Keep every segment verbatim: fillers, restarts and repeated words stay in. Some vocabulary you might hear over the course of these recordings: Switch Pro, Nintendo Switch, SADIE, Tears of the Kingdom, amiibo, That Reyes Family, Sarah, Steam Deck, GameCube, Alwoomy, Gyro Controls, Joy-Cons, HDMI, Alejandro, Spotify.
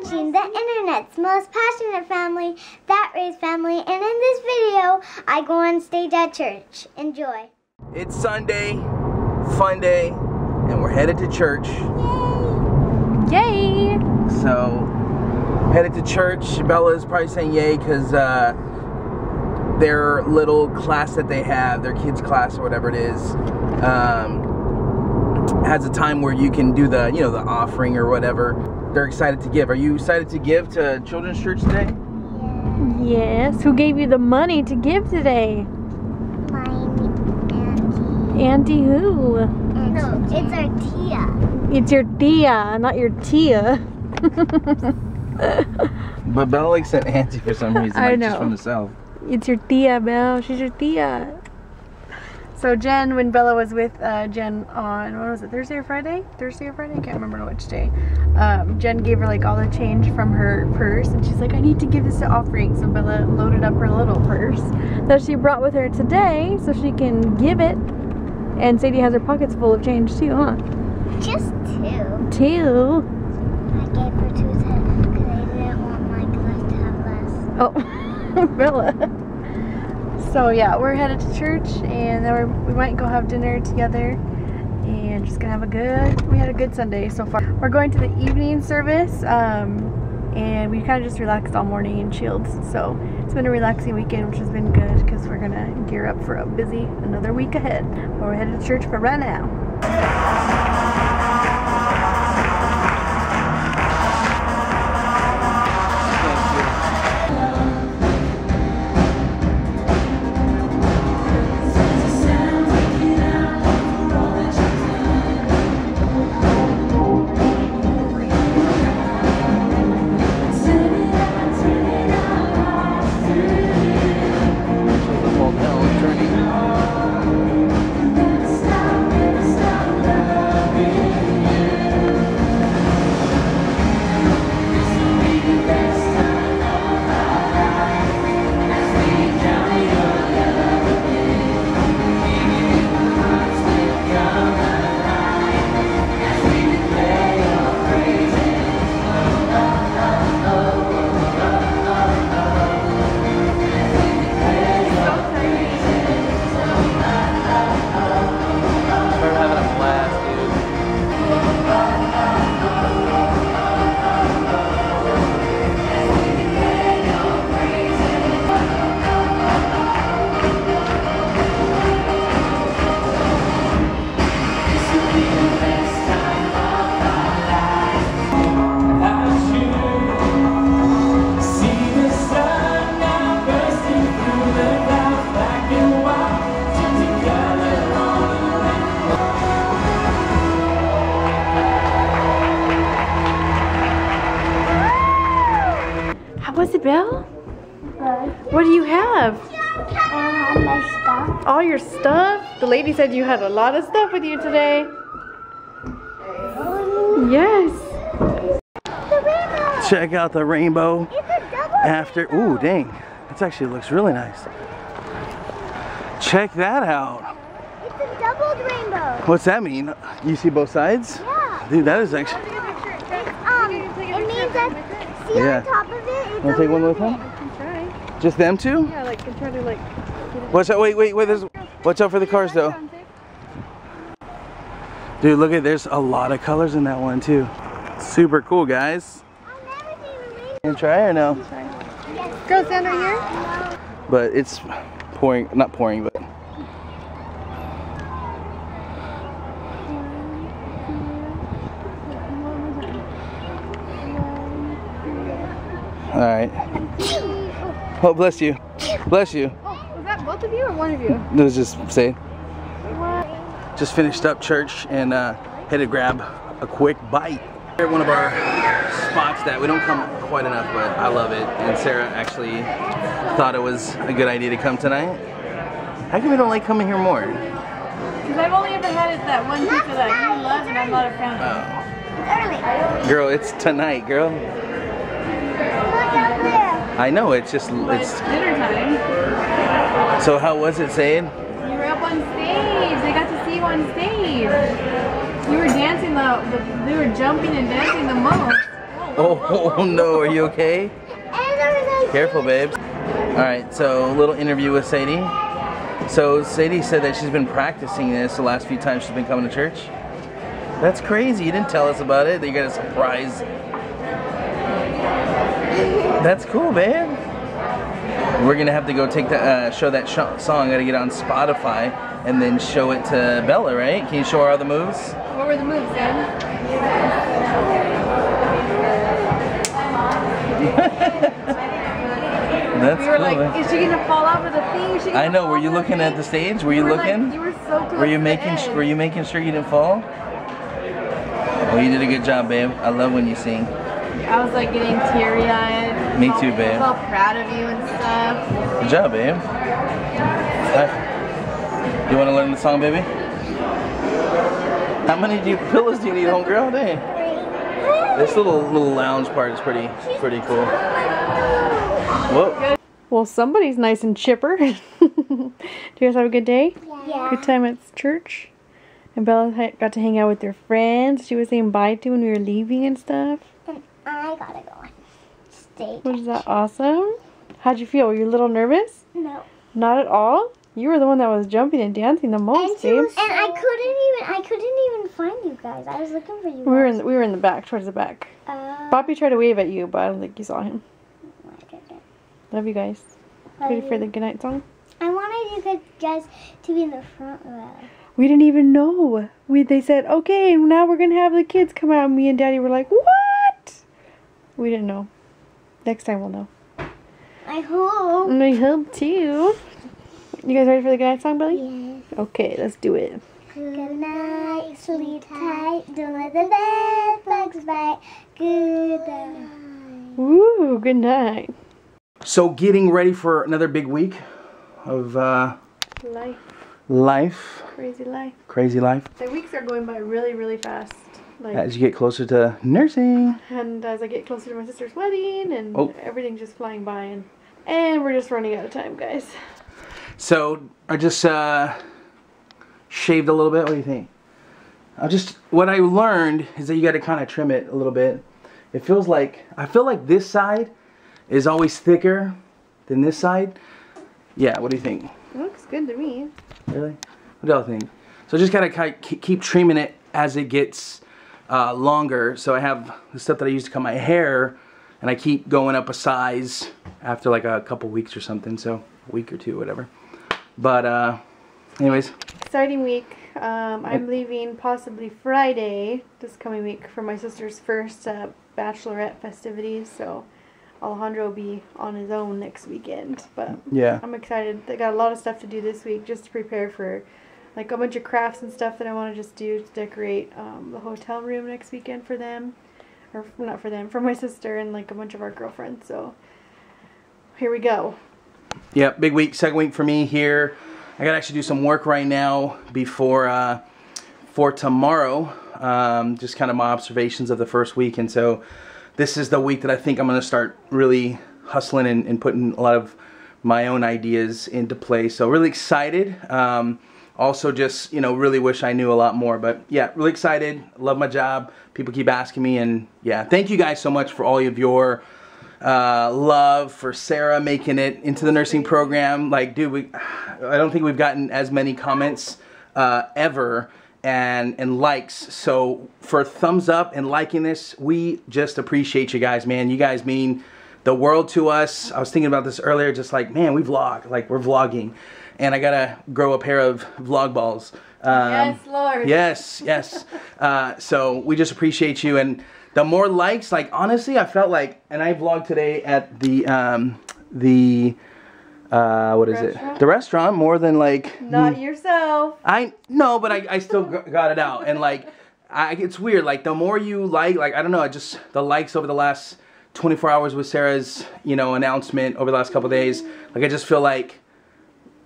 watching the internet's most passionate family, That Reyes Family, and in this video, I go on stage at church. Enjoy. It's Sunday, fun day, and we're headed to church. Yay! Yay! So, headed to church. Bella's probably saying yay because uh, their little class that they have, their kids' class or whatever it is, um, has a time where you can do the, you know, the offering or whatever. They're excited to give. Are you excited to give to children's church today? Yes. Yes. Who gave you the money to give today? My auntie. Auntie who? Auntie. No, it's our tia. It's your tia, not your tia. But Bella likes that auntie for some reason. I like know. Just from the South. It's your tia, Belle. She's your tia. So Jen, when Bella was with uh, Jen on, what was it, Thursday or Friday? Thursday or Friday? I can't remember which day. Um, Jen gave her like all the change from her purse and she's like, I need to give this to offering. So Bella loaded up her little purse that she brought with her today so she can give it. And Sadie has her pockets full of change too, huh? Just two. Two? I gave her two because I didn't want my class to have less. Oh, Bella. So yeah, we're headed to church, and then we're, we might go have dinner together, and just gonna have a good, we had a good Sunday so far. We're going to the evening service, um, and we kind of just relaxed all morning and chilled, so it's been a relaxing weekend, which has been good, because we're gonna gear up for a busy, another week ahead. But we're headed to church for right now. What's it, Belle? What do you have? I have my stuff. All your stuff? The lady said you had a lot of stuff with you today. Yes. The rainbow. Check out the rainbow. It's a double after. Rainbow. Ooh, dang. That actually looks really nice. Check that out. It's a doubled rainbow. What's that mean? You see both sides? Yeah. Dude, that is actually. It's, um, it means that. See yeah. On top of it. Want to take one with them? I can try. Just them two? Yeah, like can try to like. Watch out! Wait, wait, wait! There's. Watch out for the cars, though. Dude, look at there's a lot of colors in that one too. Super cool, guys. Can try or no? Girls down right here. But it's pouring, not pouring, but. All right. Oh, bless you. Bless you. Oh, was that both of you or one of you? No, just say. What? Just finished up church and uh, had to grab a quick bite. Here, one of our spots that we don't come quite enough, but I love it. And Sarah actually thought it was a good idea to come tonight. How come we don't like coming here more? Because I've only ever had it that one pizza that I love and I'm not a fan of. Oh. It's early. Girl, it's tonight, girl. I know, it's just but it's dinner time. So how was it, Sayid? You were up on stage. They got to see you on stage. You were dancing the, the they were jumping and dancing the most. Oh, Oh, oh no, are you okay? Careful, babes. Alright, so a little interview with Sadie. So Sadie said that she's been practicing this the last few times she's been coming to church. That's crazy, you didn't tell us about it, that you got a surprise. That's cool, babe. We're gonna have to go take the, uh, show that sh song, gotta get on Spotify and then show it to Bella, right? Can you show her all the moves? What were the moves, then? That's we were cool. Like, is she gonna fall over the thing? Is she I know. Were you looking at the stage? Were you, you were looking? Like, you were so close. Were you making? Sh were you making sure you didn't fall? Well, you did a good job, babe. I love when you sing. I was like getting teary-eyed. Me too, babe. I was all proud of you and stuff. Good job, babe. Hi. You want to learn the song, baby? How many do you, pillows do you need, homegirl? Dang. This little little lounge part is pretty pretty cool. Whoa. Well, somebody's nice and chipper. Do you guys have a good day? Yeah. Good time at church. And Bella got to hang out with her friends. She was saying bye to when we were leaving and stuff. And I gotta go on stage. Was that awesome? How'd you feel? Were you a little nervous? No. Not at all? You were the one that was jumping and dancing the most, babe. And, so and I couldn't even, I couldn't even find you guys. I was looking for you. We were in, the, we were in the back, towards the back. Uh, Bobby tried to wave at you, but I don't think you saw him. Love you guys. Love Ready you. for the goodnight song? I wanted you guys to be in the front row. We didn't even know. We They said, okay, now we're going to have the kids come out. And me and Daddy were like, what? We didn't know. Next time we'll know. I hope. And I hope too. You guys ready for the goodnight song, Billy? Yes. Okay, let's do it. Good night, sleep tight. Don't let the bed bugs bite. Good night. Ooh, good night. So getting ready for another big week of uh, life. Life. Crazy life. Crazy life. The weeks are going by really, really fast. Like, as you get closer to nursing. And as I get closer to my sister's wedding and oh. everything's just flying by. And, and we're just running out of time, guys. So I just uh, shaved a little bit. What do you think? I just, what I learned is that you got to kind of trim it a little bit. It feels like, I feel like this side is always thicker than this side. Yeah, what do you think? It looks good to me. Really? What do y'all think? So just gotta keep trimming it as it gets uh, longer. So I have the stuff that I use to cut my hair, and I keep going up a size after like a couple weeks or something. So a week or two, whatever. But uh, anyways. Exciting week. Um, I'm leaving possibly Friday this coming week for my sister's first uh, bachelorette festivities. So Alejandro will be on his own next weekend, but yeah, I'm excited. I got a lot of stuff to do this week just to prepare for like a bunch of crafts and stuff that I want to just do to decorate um, the hotel room next weekend for them, or not for them, for my sister and like a bunch of our girlfriends. So here we go. Yeah, big week, second week for me here. I gotta actually do some work right now before uh, for tomorrow. Um, just kind of my observations of the first week, and so this is the week that I think I'm going to start really hustling and, and putting a lot of my own ideas into play. So really excited. Um, also just, you know, really wish I knew a lot more. But yeah, really excited. Love my job. People keep asking me. And yeah, thank you guys so much for all of your uh, love for Sarah making it into the nursing program. Like, dude, we, I don't think we've gotten as many comments uh, ever. And, and likes. So for thumbs up and liking this, we just appreciate you guys, man. You guys mean the world to us. I was thinking about this earlier, just like, man, we vlog, like we're vlogging, and I gotta grow a pair of vlog balls. Um, yes, Lord. Yes, yes. uh, so we just appreciate you, and the more likes, like honestly, I felt like, and I vlogged today at the um, the. Uh, what is restaurant? it? The restaurant, more than like... Not yourself. I No, but I, I still got it out. And like, I, it's weird. Like, the more you like, like, I don't know, I just, the likes over the last twenty-four hours with Sarah's, you know, announcement over the last couple of days, like, I just feel like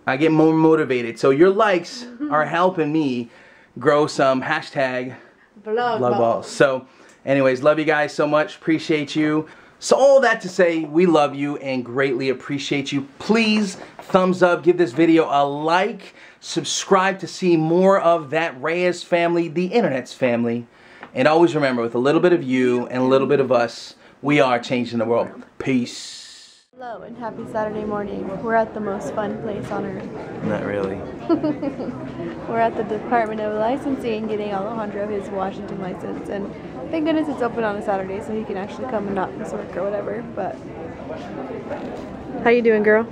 I get more motivated. So your likes are helping me grow some hashtag vlog balls. So anyways, love you guys so much. Appreciate you. So all that to say, we love you and greatly appreciate you. Please thumbs up, give this video a like, subscribe to see more of That Reyes Family, the internet's family, And always remember, with a little bit of you and a little bit of us, we are changing the world. Peace. Hello and happy Saturday morning. We're at the most fun place on earth. Not really. We're at the Department of Licensing getting Alejandro his Washington license, and thank goodness it's open on a Saturday so he can actually come and not miss work or whatever. But how you doing, girl?